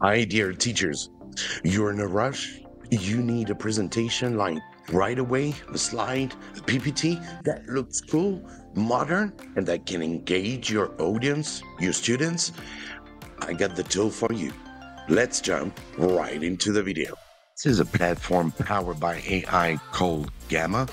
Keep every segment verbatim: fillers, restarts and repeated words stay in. My dear teachers, you're in a rush. You need a presentation like right away, a slide, a P P T that looks cool, modern, and that can engage your audience, your students. I got the tool for you. Let's jump right into the video. This is a platform powered by A I called Gamma.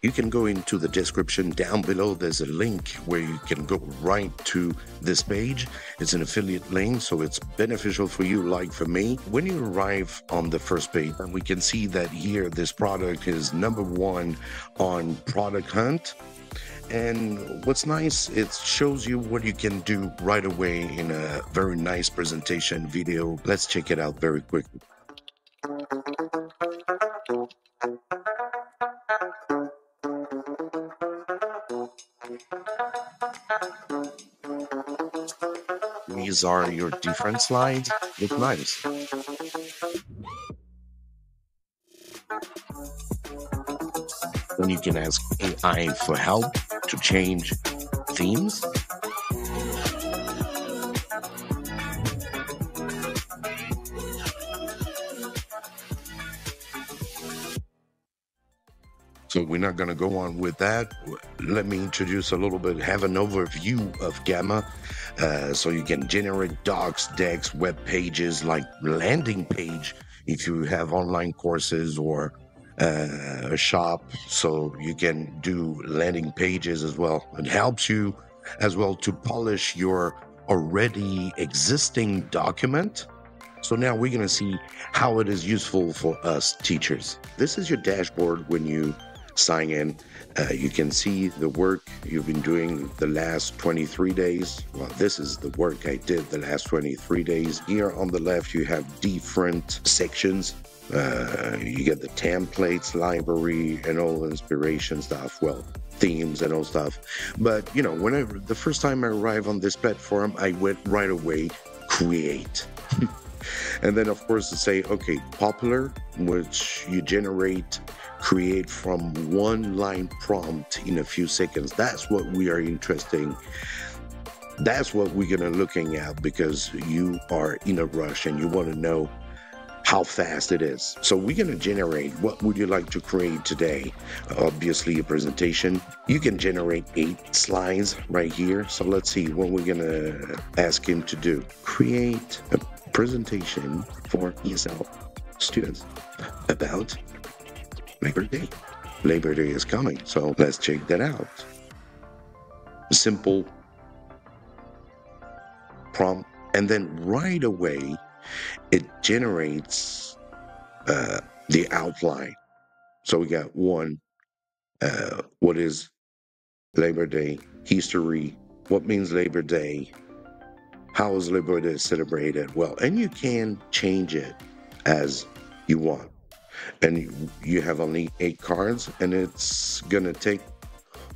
You can go into the description down below. There's a link where you can go right to this page. It's an affiliate link, so it's beneficial for you, like for me. When you arrive on the first page, and we can see that here, this product is number one on Product Hunt. And what's nice, it shows you what you can do right away in a very nice presentation video. Let's check it out very quickly. These are your different slides. It's nice. Then you can ask A I for help to change themes. So we're not going to go on with that. Let me introduce a little bit, have an overview of Gamma. Uh, so you can generate docs, decks, web pages, like landing page if you have online courses or uh, a shop. So you can do landing pages as well. It helps you as well to polish your already existing document. So now we're going to see how it is useful for us teachers. This is your dashboard when you sign in. Uh, you can see the work you've been doing the last twenty-three days. Well, this is the work I did the last twenty-three days. Here on the left, you have different sections. Uh, you get the templates, library, and all inspiration stuff. Well, themes and all stuff. But, you know, whenever the first time I arrived on this platform, I went right away, create. And then, of course, to say, okay, popular, which you generate, create from one line prompt in a few seconds. That's what we are interesting. That's what we're going to looking at, because you are in a rush and you want to know how fast it is. So we're going to generate, what would you like to create today? Obviously a presentation. You can generate eight slides right here. So let's see what we're going to ask him to do. Create a presentation for E S L students about Labor Day. Labor Day is coming, so let's check that out. Simple prompt, and then right away it generates uh, the outline. So we got one, uh, what is Labor Day, history, what means Labor Day, how is Labor Day celebrated? Well, and you can change it as you want. And you have only eight cards, and it's going to take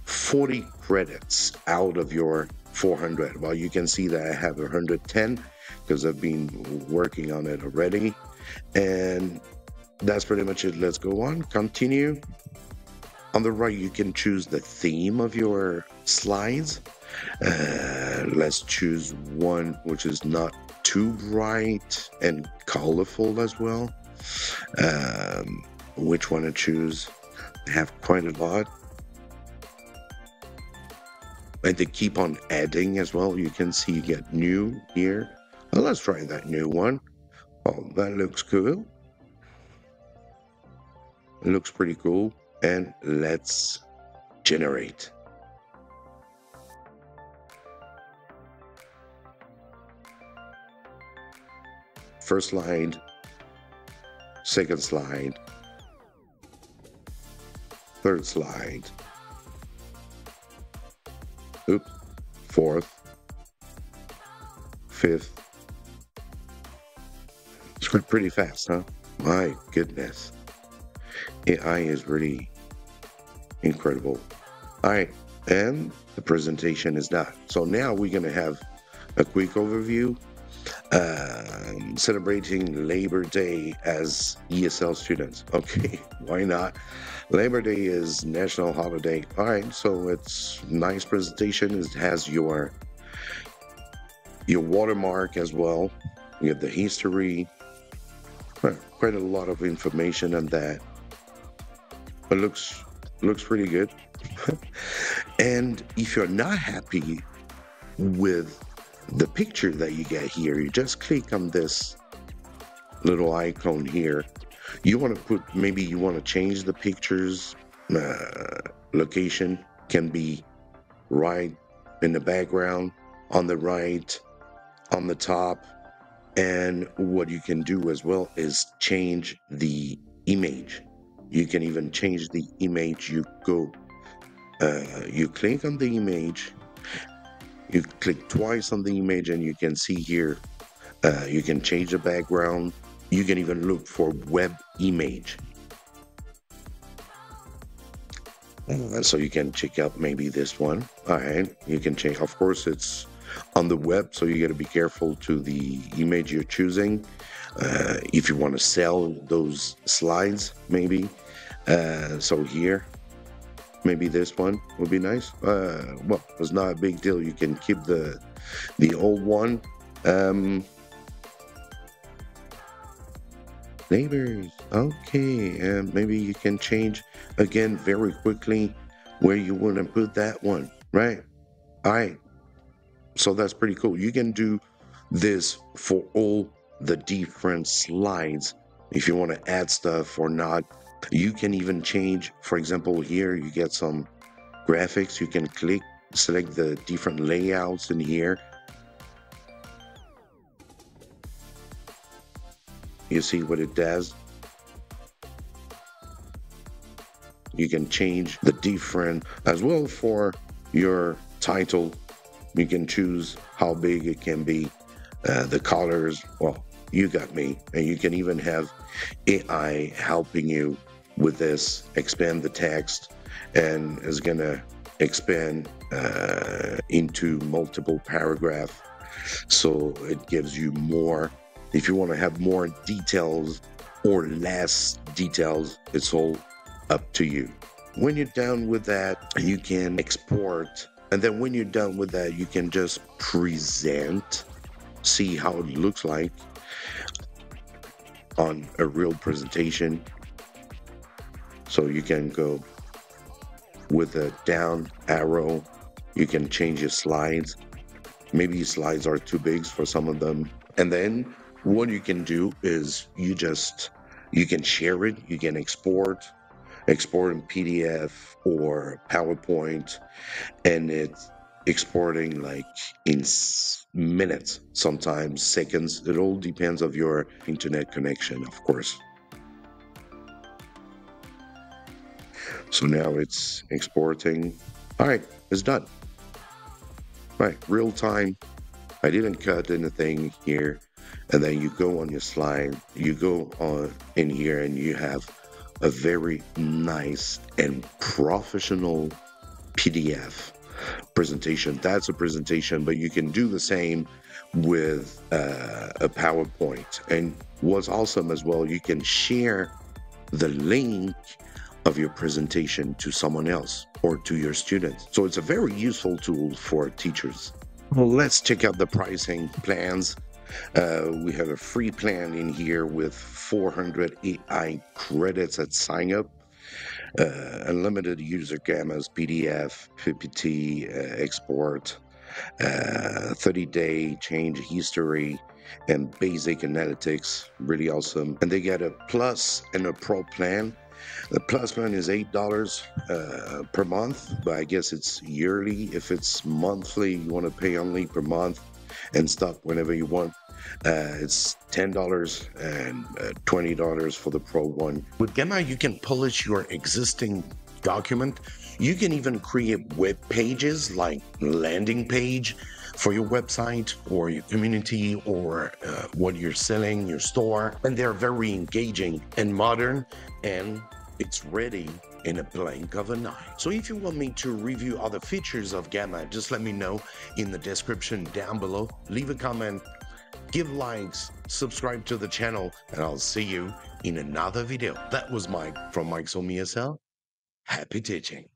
forty credits out of your four hundred. Well, you can see that I have one hundred ten because I've been working on it already. And that's pretty much it. Let's go on. Continue. On the right, you can choose the theme of your slides. Uh, let's choose one which is not too bright and colorful as well. Um, which one to choose? I have quite a lot, and they keep on adding as well. You can see you get new here. Well, let's try that new one. Oh, that looks cool. It looks pretty cool. And let's generate. First slide. Second slide, third slide, oops, fourth, fifth. It's going pretty fast, huh? My goodness. A I is really incredible. All right, and the presentation is done. So now we're going to have a quick overview. Uh, celebrating Labor Day as E S L students. Okay, why not? Labor Day is national holiday. All right, so it's nice presentation. It has your your watermark as well, We have the history, quite a lot of information on that, but looks looks pretty good. And if you're not happy with the picture that you get here, you just click on this little icon here. You want to put, maybe you want to change the pictures. Uh, location can be right in the background, on the right, on the top. And what you can do as well is change the image. You can even change the image. You go, uh, you click on the image, you click twice on the image, and you can see here, uh, you can change the background. You can even look for web image. So you can check out maybe this one. All right, you can check. Of course, it's on the web, so you got to be careful to the image you're choosing. Uh, if you want to sell those slides, maybe. Uh, so here, maybe this one would be nice. Uh, well, it's not a big deal. You can keep the the old one. Um, neighbors, okay. Uh, maybe you can change again very quickly where you want to put that one, right? All right. So that's pretty cool. You can do this for all the different slides. If you want to add stuff or not, you can even change. For example, here you get some graphics. You can click, select the different layouts in here. You see what it does. You can change the different as well for your title. You can choose how big it can be, uh, the colors. Well, you got me. And you can even have A I helping you with this, expand the text, and is gonna expand uh, into multiple paragraphs. So it gives you more. If you wanna have more details or less details, it's all up to you. When you're done with that, you can export. And then when you're done with that, you can just present, see how it looks like on a real presentation. So you can go with a down arrow. You can change your slides. Maybe your slides are too big for some of them. And then what you can do is you just, you can share it, you can export. Exporting P D F or PowerPoint, and it's exporting like in minutes, sometimes seconds. It all depends on your internet connection, of course. So now it's exporting. All right, it's done. All right, real time. I didn't cut anything here. And then you go on your slide, you go on in here, and you have a very nice and professional P D F presentation. That's a presentation, but you can do the same with uh, a PowerPoint. And what's awesome as well, you can share the link of your presentation to someone else or to your students. So it's a very useful tool for teachers. Well, let's check out the pricing plans. Uh, we have a free plan in here with four hundred A I credits at sign up, uh, unlimited user gammas, P D F, P P T, uh, export, uh, thirty day change history, and basic analytics. Really awesome. And they get a plus and a pro plan. The plus plan is eight dollars uh, per month, but I guess it's yearly. If it's monthly, you want to pay only per month and stop whenever you want. Uh, it's ten dollars and uh, twenty dollars for the pro one. With Gamma, you can polish your existing document. You can even create web pages like landing page for your website or your community or uh, what you're selling, your store. And they're very engaging and modern, and it's ready in a blink of an eye. So if you want me to review other features of Gamma, just let me know in the description down below. Leave a comment, give likes, subscribe to the channel, and I'll see you in another video. That was Mike from Mike's Home E S L. Happy teaching.